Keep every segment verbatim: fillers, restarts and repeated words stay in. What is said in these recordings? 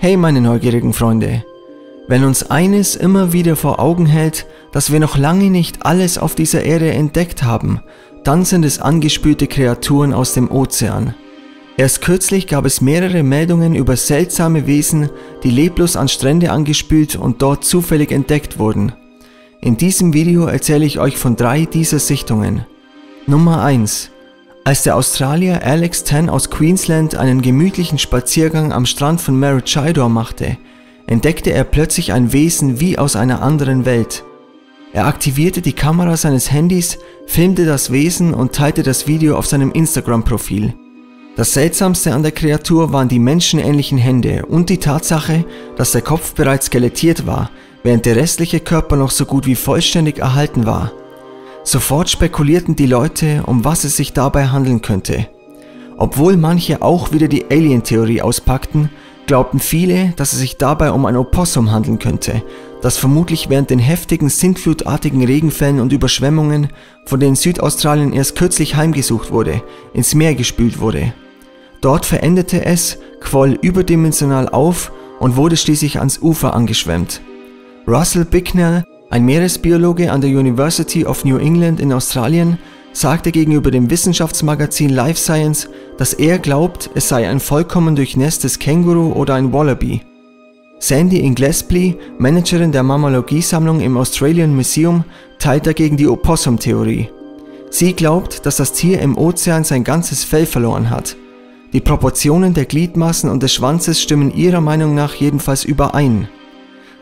Hey meine neugierigen Freunde, wenn uns eines immer wieder vor Augen hält, dass wir noch lange nicht alles auf dieser Erde entdeckt haben, dann sind es angespülte Kreaturen aus dem Ozean. Erst kürzlich gab es mehrere Meldungen über seltsame Wesen, die leblos an Strände angespült und dort zufällig entdeckt wurden. In diesem Video erzähle ich euch von drei dieser Sichtungen. Nummer eins. Als der Australier Alex Tan aus Queensland einen gemütlichen Spaziergang am Strand von Maroochydore machte, entdeckte er plötzlich ein Wesen wie aus einer anderen Welt. Er aktivierte die Kamera seines Handys, filmte das Wesen und teilte das Video auf seinem Instagram-Profil. Das Seltsamste an der Kreatur waren die menschenähnlichen Hände und die Tatsache, dass der Kopf bereits skelettiert war, während der restliche Körper noch so gut wie vollständig erhalten war. Sofort spekulierten die Leute, um was es sich dabei handeln könnte. Obwohl manche auch wieder die Alien-Theorie auspackten, glaubten viele, dass es sich dabei um ein Opossum handeln könnte, das vermutlich während den heftigen sintflutartigen Regenfällen und Überschwemmungen, von denen Südaustralien erst kürzlich heimgesucht wurde, ins Meer gespült wurde. Dort verendete es, quoll überdimensional auf und wurde schließlich ans Ufer angeschwemmt. Russell Bickner, ein Meeresbiologe an der University of New England in Australien, sagte gegenüber dem Wissenschaftsmagazin Life Science, dass er glaubt, es sei ein vollkommen durchnässtes Känguru oder ein Wallaby. Sandy Inglesby, Managerin der Mammalogiesammlung im Australian Museum, teilt dagegen die Opossum-Theorie. Sie glaubt, dass das Tier im Ozean sein ganzes Fell verloren hat. Die Proportionen der Gliedmaßen und des Schwanzes stimmen ihrer Meinung nach jedenfalls überein.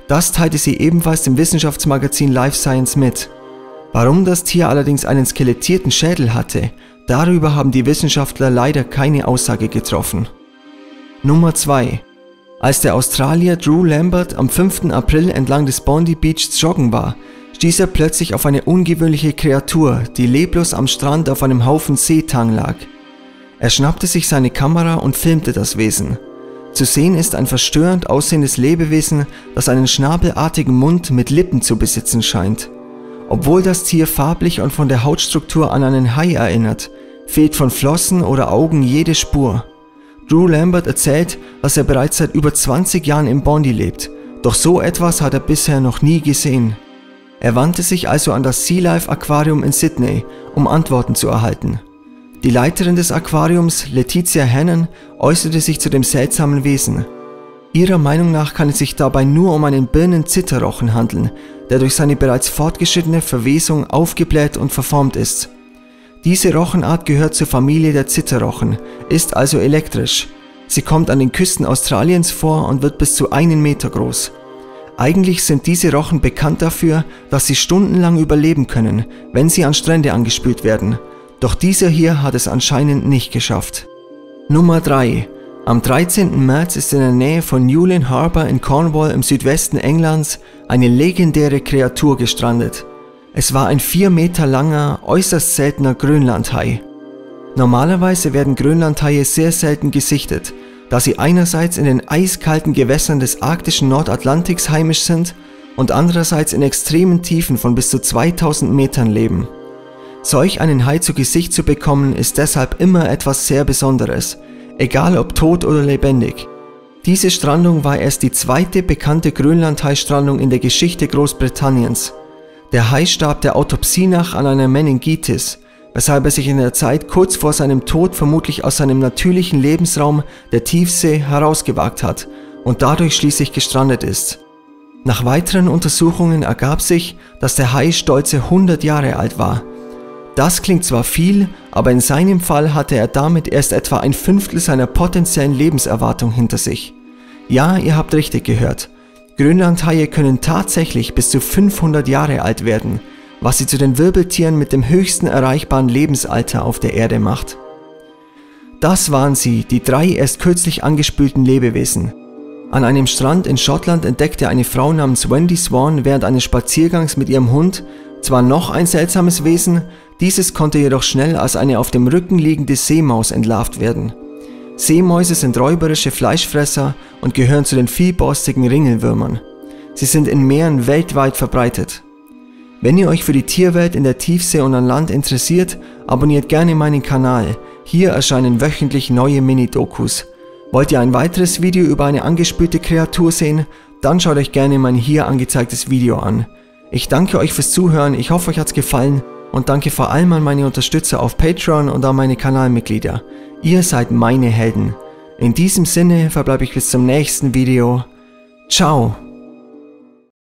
Das teilte sie ebenfalls dem Wissenschaftsmagazin Life Science mit. Warum das Tier allerdings einen skelettierten Schädel hatte, darüber haben die Wissenschaftler leider keine Aussage getroffen. Nummer zwei. Als der Australier Drew Lambert am fünften April entlang des Bondi Beach joggen war, stieß er plötzlich auf eine ungewöhnliche Kreatur, die leblos am Strand auf einem Haufen Seetang lag. Er schnappte sich seine Kamera und filmte das Wesen. Zu sehen ist ein verstörend aussehendes Lebewesen, das einen schnabelartigen Mund mit Lippen zu besitzen scheint. Obwohl das Tier farblich und von der Hautstruktur an einen Hai erinnert, fehlt von Flossen oder Augen jede Spur. Drew Lambert erzählt, dass er bereits seit über zwanzig Jahren in Bondi lebt, doch so etwas hat er bisher noch nie gesehen. Er wandte sich also an das Sea Life Aquarium in Sydney, um Antworten zu erhalten. Die Leiterin des Aquariums, Letizia Hennen, äußerte sich zu dem seltsamen Wesen. Ihrer Meinung nach kann es sich dabei nur um einen Birnen-Zitterrochen handeln, der durch seine bereits fortgeschrittene Verwesung aufgebläht und verformt ist. Diese Rochenart gehört zur Familie der Zitterrochen, ist also elektrisch. Sie kommt an den Küsten Australiens vor und wird bis zu einen Meter groß. Eigentlich sind diese Rochen bekannt dafür, dass sie stundenlang überleben können, wenn sie an Strände angespült werden. Doch dieser hier hat es anscheinend nicht geschafft. Nummer drei. Am dreizehnten März ist in der Nähe von Newlyn Harbor in Cornwall im Südwesten Englands eine legendäre Kreatur gestrandet. Es war ein vier Meter langer, äußerst seltener Grönlandhai. Normalerweise werden Grönlandhaie sehr selten gesichtet, da sie einerseits in den eiskalten Gewässern des arktischen Nordatlantiks heimisch sind und andererseits in extremen Tiefen von bis zu zweitausend Metern leben. Solch einen Hai zu Gesicht zu bekommen, ist deshalb immer etwas sehr Besonderes, egal ob tot oder lebendig. Diese Strandung war erst die zweite bekannte Grönlandhai-Strandung in der Geschichte Großbritanniens. Der Hai starb der Autopsie nach an einer Meningitis, weshalb er sich in der Zeit kurz vor seinem Tod vermutlich aus seinem natürlichen Lebensraum, der Tiefsee, herausgewagt hat und dadurch schließlich gestrandet ist. Nach weiteren Untersuchungen ergab sich, dass der Hai stolze hundert Jahre alt war. Das klingt zwar viel, aber in seinem Fall hatte er damit erst etwa ein Fünftel seiner potenziellen Lebenserwartung hinter sich. Ja, ihr habt richtig gehört. Grönlandhaie können tatsächlich bis zu fünfhundert Jahre alt werden, was sie zu den Wirbeltieren mit dem höchsten erreichbaren Lebensalter auf der Erde macht. Das waren sie, die drei erst kürzlich angespülten Lebewesen. An einem Strand in Schottland entdeckte eine Frau namens Wendy Swan während eines Spaziergangs mit ihrem Hund zwar noch ein seltsames Wesen, dieses konnte jedoch schnell als eine auf dem Rücken liegende Seemaus entlarvt werden. Seemäuse sind räuberische Fleischfresser und gehören zu den vielborstigen Ringelwürmern. Sie sind in Meeren weltweit verbreitet. Wenn ihr euch für die Tierwelt in der Tiefsee und an Land interessiert, abonniert gerne meinen Kanal. Hier erscheinen wöchentlich neue Mini-Dokus. Wollt ihr ein weiteres Video über eine angespürte Kreatur sehen? Dann schaut euch gerne mein hier angezeigtes Video an. Ich danke euch fürs Zuhören, ich hoffe euch hat's gefallen und danke vor allem an meine Unterstützer auf Patreon und an meine Kanalmitglieder. Ihr seid meine Helden. In diesem Sinne verbleibe ich bis zum nächsten Video. Ciao!